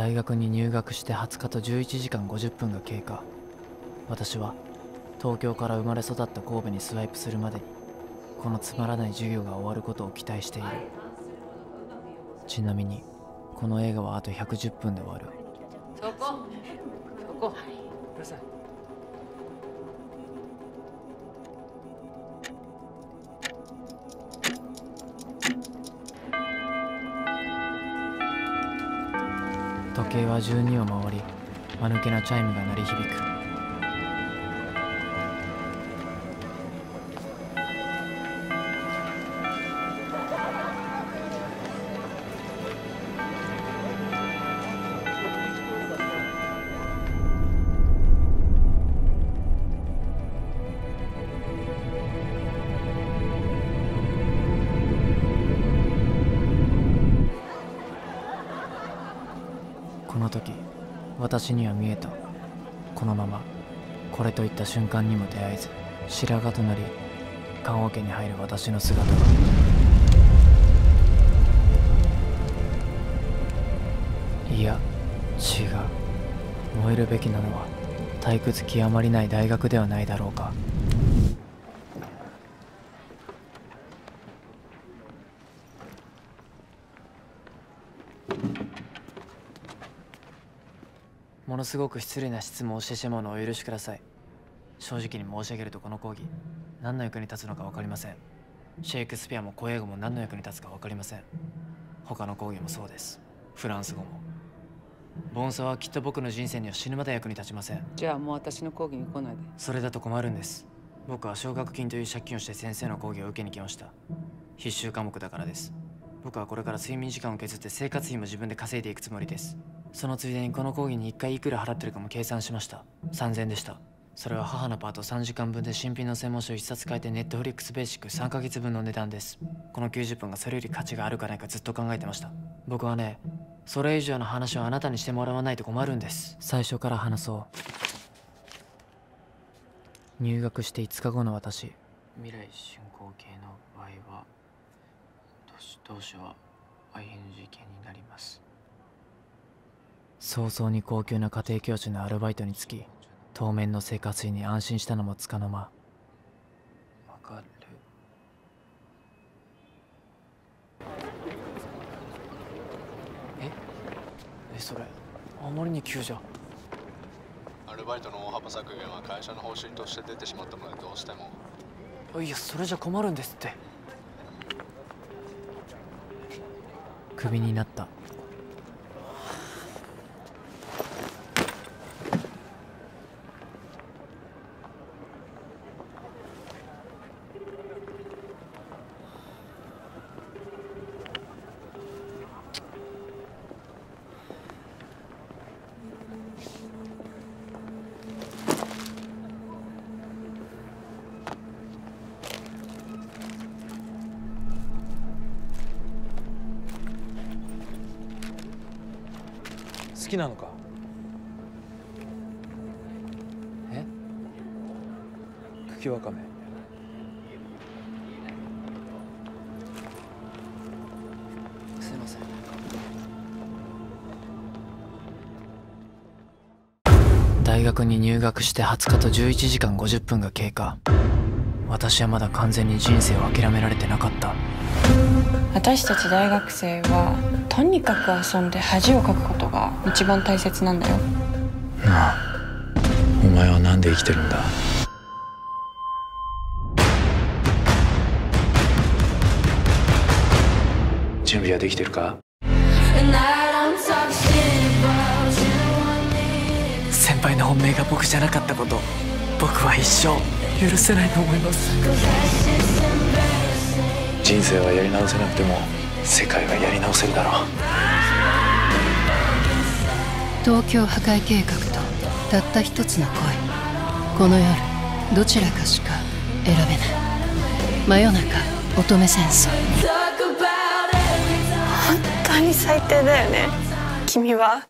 大学に入学して20日と11時間50分が経過。私は東京から生まれ育った神戸にスワイプするまでにこのつまらない授業が終わることを期待している。ちなみにこの映画はあと110分で終わる。そこうるさい。時計は12を回り、間抜けなチャイムが鳴り響く。私には見えた。このままこれといった瞬間にも出会えず、白髪となり棺桶に入る私の姿が、いや違う、燃えるべきなのは退屈極まりない大学ではないだろうか。ものすごく失礼な質問をしてしまうのをお許しください。正直に申し上げると、この講義何の役に立つのか分かりません。シェイクスピアも古英語も何の役に立つか分かりません。他の講義もそうです。フランス語も。ボンサはきっと僕の人生には死ぬまで役に立ちません。じゃあもう私の講義に来ないで。それだと困るんです。僕は奨学金という借金をして先生の講義を受けに来ました。必修科目だからです。僕はこれから睡眠時間を削って生活費も自分で稼いでいくつもりです。そのついでにこの講義に1回いくら払ってるかも計算しました。3000でした。それは母のパート3時間分で新品の専門書1冊買えて、ネットフリックスベーシック3ヶ月分の値段です。この90分がそれより価値があるかないかずっと考えてました。僕はね、それ以上の話をあなたにしてもらわないと困るんです。最初から話そう。入学して5日後の私。未来進行形の場合は動詞は ING 形になります。早々に高級な家庭教師のアルバイトに就き、当面の生活費に安心したのもつかの間。わかる。え、それあまりに急じゃ。アルバイトの大幅削減は会社の方針として出てしまったので、どうしても。いや、それじゃ困るんですって。クビになった。好きなのか？え？茎わかめ。すいません。大学に入学して20日と11時間50分が経過。私はまだ完全に人生を諦められてなかった。私たち大学生はとにかく遊んで恥をかくことが一番大切なんだよ。なあ、お前はなんで生きてるんだ。準備はできてるか？先輩の本命が僕じゃなかったこと、僕は一生許せないと思います。人生はやり直せなくても世界はやり直せるだろう。東京破壊計画とたった一つの恋。この夜どちらかしか選べない。真夜中乙女戦争。本当に最低だよね君は。